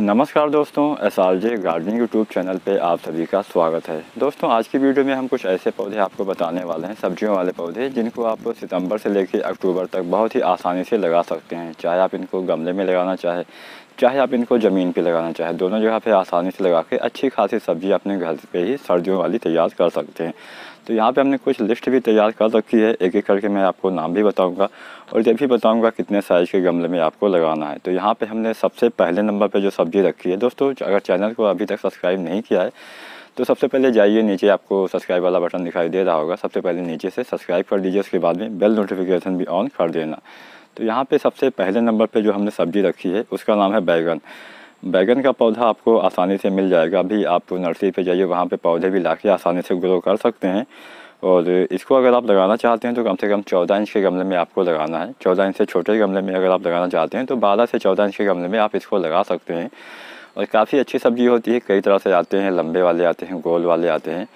नमस्कार दोस्तों, SRJ gardening YouTube channel पे आप सभी का स्वागत है। दोस्तों आज की वीडियो में हम कुछ ऐसे पौधे आपको बताने वाले हैं, सब्जियों वाले पौधे, जिनको आप सितंबर से लेकर अक्टूबर तक बहुत ही आसानी से लगा सकते हैं। चाहे आप इनको गमले में लगाना चाहे आप इनको ज़मीन पे लगाना चाहे, दोनों जगह पे आसानी से लगा के अच्छी खासी सब्जी अपने घर पे ही सर्दियों वाली तैयार कर सकते हैं। तो यहाँ पे हमने कुछ लिस्ट भी तैयार कर रखी है, एक एक करके मैं आपको नाम भी बताऊंगा और ये भी बताऊंगा कितने साइज़ के गमले में आपको लगाना है। तो यहाँ पे हमने सबसे पहले नंबर पर जो सब्ज़ी रखी है, दोस्तों अगर चैनल को अभी तक सब्सक्राइब नहीं किया है तो सबसे पहले जाइए नीचे, आपको सब्सक्राइब वाला बटन दिखाई दे रहा होगा, सबसे पहले नीचे से सब्सक्राइब कर दीजिए, उसके बाद में बेल नोटिफिकेशन भी ऑन कर देना। तो यहाँ पे सबसे पहले नंबर पे जो हमने सब्ज़ी रखी है उसका नाम है बैगन। बैगन का पौधा आपको आसानी से मिल जाएगा, अभी आप नर्सरी पे जाइए, वहाँ पे पौधे भी लाके आसानी से ग्रो कर सकते हैं। और इसको अगर आप लगाना चाहते हैं तो कम से कम 14 इंच के गमले में आपको लगाना है। 14 इंच से छोटे गमले में अगर आप लगाना चाहते हैं तो 12 से 14 इंच के गमले में आप इसको लगा सकते हैं। और काफ़ी अच्छी सब्ज़ी होती है, कई तरह से आते हैं, लंबे वाले आते हैं, गोल वाले आते हैं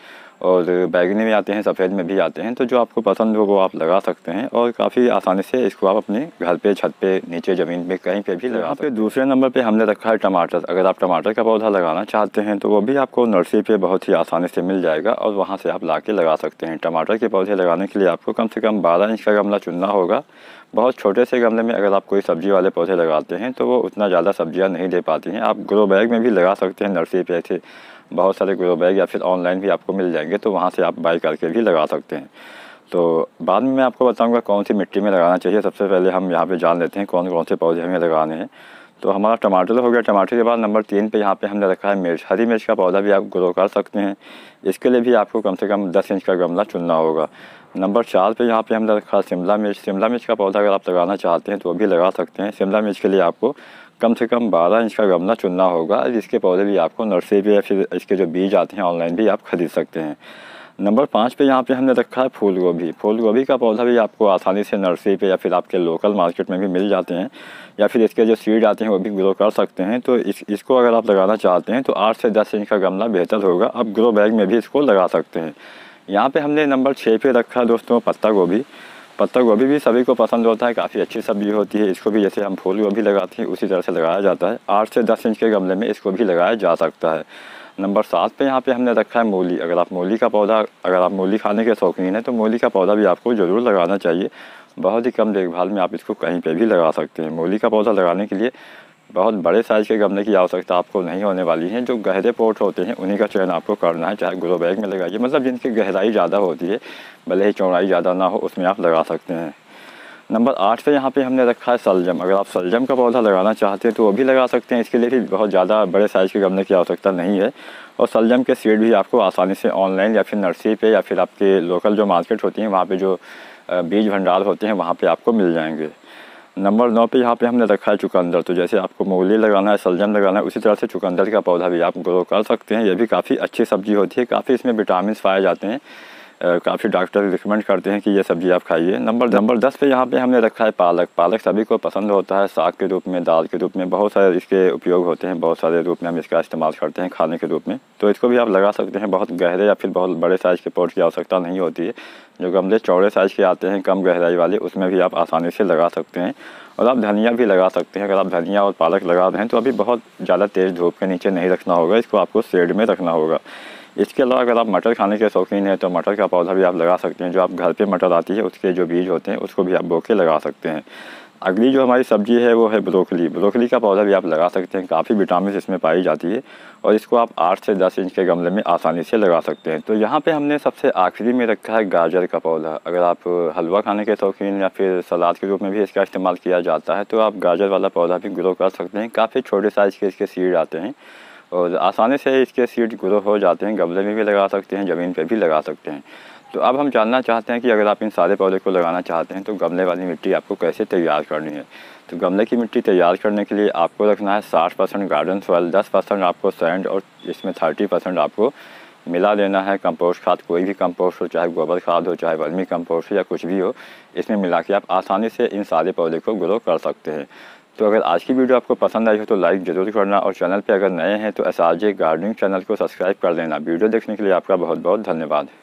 और बैगनी में आते हैं, सफ़ेद में भी आते हैं। तो जो आपको पसंद हो वो आप लगा सकते हैं और काफ़ी आसानी से इसको आप अपने घर पे, छत पे, नीचे ज़मीन पे, कहीं पे भी लगा सकते हैं। दूसरे नंबर पे हमने रखा है टमाटर। अगर आप टमाटर का पौधा लगाना चाहते हैं तो वो भी आपको नर्सरी पे बहुत ही आसानी से मिल जाएगा और वहाँ से आप ला के लगा सकते हैं। टमाटर के पौधे लगाने के लिए आपको कम से कम 12 इंच का गमला चुनना होगा। बहुत छोटे से गमले में अगर आप कोई सब्ज़ी वाले पौधे लगाते हैं तो वो उतना ज़्यादा सब्जियाँ नहीं दे पाती हैं। आप ग्रो बैग में भी लगा सकते हैं, नर्सरी पे ऐसे बहुत सारे ग्रो बैग या फिर ऑनलाइन भी आपको मिल जाएंगे, तो वहाँ से आप बाय करके भी लगा सकते हैं। तो बाद में मैं आपको बताऊंगा कौन सी मिट्टी में लगाना चाहिए। सबसे पहले हम यहाँ पे जान लेते हैं कौन कौन से पौधे हमें लगाने हैं। तो हमारा टमाटर हो गया। टमाटर के बाद नंबर 3 पे यहाँ पे हमने रखा है मिर्च। हरी मिर्च का पौधा भी आप ग्रो कर सकते हैं, इसके लिए भी आपको कम से कम 10 इंच का गमला चुनना होगा। नंबर 4 पे यहाँ पे हमने रखा है शिमला मिर्च। शिमला मिर्च का पौधा अगर आप लगाना चाहते हैं तो वो भी लगा सकते हैं। शिमला मिर्च के लिए आपको कम से कम 12 इंच का गमला चुनना होगा, जिसके पौधे भी आपको नर्सरी पे या फिर इसके जो बीज आते हैं ऑनलाइन भी आप खरीद सकते हैं। नंबर 5 पे यहाँ पे हमने रखा है फूल गोभी। फूल गोभी का पौधा भी आपको आसानी से नर्सरी पे या फिर आपके लोकल मार्केट में भी मिल जाते हैं, या फिर इसके जो सीड आते हैं वो भी ग्रो कर सकते हैं। तो इसको अगर आप लगाना चाहते हैं तो 8 से 10 इंच का गमला बेहतर होगा। आप ग्रो बैग में भी इसको लगा सकते हैं। यहाँ पे हमने नंबर 6 पे रखा है दोस्तों पत्ता गोभी। पत्ता गोभी भी सभी को पसंद होता है, काफ़ी अच्छी सब्ज़ी होती है। इसको भी जैसे हम फूल गोभी लगाते हैं उसी तरह से लगाया जाता है। 8 से 10 इंच के गमले में इसको भी लगाया जा सकता है। नंबर 7 पे यहाँ पे हमने रखा है मूली। अगर आप मूली खाने के शौकीन हैं तो मूली का पौधा भी आपको ज़रूर लगाना चाहिए। बहुत ही कम देखभाल में आप इसको कहीं पे भी लगा सकते हैं। मूली का पौधा लगाने के लिए बहुत बड़े साइज़ के गमले की आवश्यकता आपको नहीं होने वाली है। जो गहरे पॉट होते हैं उन्हीं का चयन आपको करना है, चाहे ग्रो बैग में लगाइए, मतलब जिनकी गहराई ज़्यादा होती है, भले ही चौड़ाई ज़्यादा ना हो, उसमें आप लगा सकते हैं। नंबर 8 पे यहाँ पे हमने रखा है सलजम। अगर आप सलजम का पौधा लगाना चाहते हैं तो वो भी लगा सकते हैं। इसके लिए भी बहुत ज़्यादा बड़े साइज़ के गमले की आवश्यकता नहीं है और सलजम के सीड भी आपको आसानी से ऑनलाइन या फिर नर्सरी पे या फिर आपके लोकल जो मार्केट होती हैं वहाँ पे जो बीज भंडार होते हैं वहाँ पे आपको मिल जाएंगे। नंबर 9 पे यहाँ पे हमने रखा है चुकंदर। तो जैसे आपको मूली लगाना है, सलजम लगाना है, उसी तरह से चुकंदर का पौधा भी आप ग्रो कर सकते हैं। यह भी काफ़ी अच्छी सब्ज़ी होती है, काफ़ी इसमें विटामिन पाए जाते हैं, काफ़ी डॉक्टर रिकमेंड करते हैं कि ये सब्ज़ी आप खाइए। नंबर 10 पे यहाँ पे हमने रखा है पालक। पालक सभी को पसंद होता है, साग के रूप में, दाल के रूप में, बहुत सारे इसके उपयोग होते हैं, बहुत सारे रूप में हम इसका इस्तेमाल करते हैं खाने के रूप में। तो इसको भी आप लगा सकते हैं। बहुत गहरे या फिर बहुत बड़े साइज़ के पॉट की आवश्यकता नहीं होती है। जो गमले चौड़े साइज़ के आते हैं, कम गहराई वाले, उसमें भी आप आसानी से लगा सकते हैं। और आप धनिया भी लगा सकते हैं। अगर आप धनिया और पालक लगा रहे हैं तो अभी बहुत ज़्यादा तेज़ धूप के नीचे नहीं रखना होगा, इसको आपको शेड में रखना होगा। इसके अलावा अगर आप मटर खाने के शौकीन हैं तो मटर का पौधा भी आप लगा सकते हैं। जो आप घर पे मटर आती है उसके जो बीज होते हैं उसको भी आप बो के लगा सकते हैं। अगली जो हमारी सब्जी है वो है ब्रोकली। ब्रोकली का पौधा भी आप लगा सकते हैं, काफ़ी विटामिन इसमें पाई जाती है और इसको आप 8 से 10 इंच के गमले में आसानी से लगा सकते हैं। तो यहाँ पे हमने सबसे आखिरी में रखा है गाजर का पौधा। अगर आप हलवा खाने के शौकीन या फिर सलाद के रूप में भी इसका इस्तेमाल किया जाता है तो आप गाजर वाला पौधा भी ग्रो कर सकते हैं। काफ़ी छोटे साइज़ के इसके सीड आते हैं और आसानी से इसके सीड ग्रो हो जाते हैं। गमले में भी लगा सकते हैं, ज़मीन पे भी लगा सकते हैं। तो अब हम जानना चाहते हैं कि अगर आप इन सारे पौधे को लगाना चाहते हैं तो गमले वाली मिट्टी आपको कैसे तैयार करनी है। तो गमले की मिट्टी तैयार करने के लिए आपको रखना है 60% गार्डन सॉइल, 10% आपको सैंड और इसमें 30% आपको मिला देना है कंपोस्ट खाद। कोई भी कंपोस्ट हो, चाहे गोबर खाद हो, चाहे वर्मी कंपोस्ट हो, या कुछ भी हो, इसमें मिला के आप आसानी से इन सारे पौधे को ग्रो कर सकते हैं। तो अगर आज की वीडियो आपको पसंद आई हो तो लाइक ज़रूर करना और चैनल पे अगर नए हैं तो SRJ गार्डनिंग चैनल को सब्सक्राइब कर देना। वीडियो देखने के लिए आपका बहुत बहुत धन्यवाद।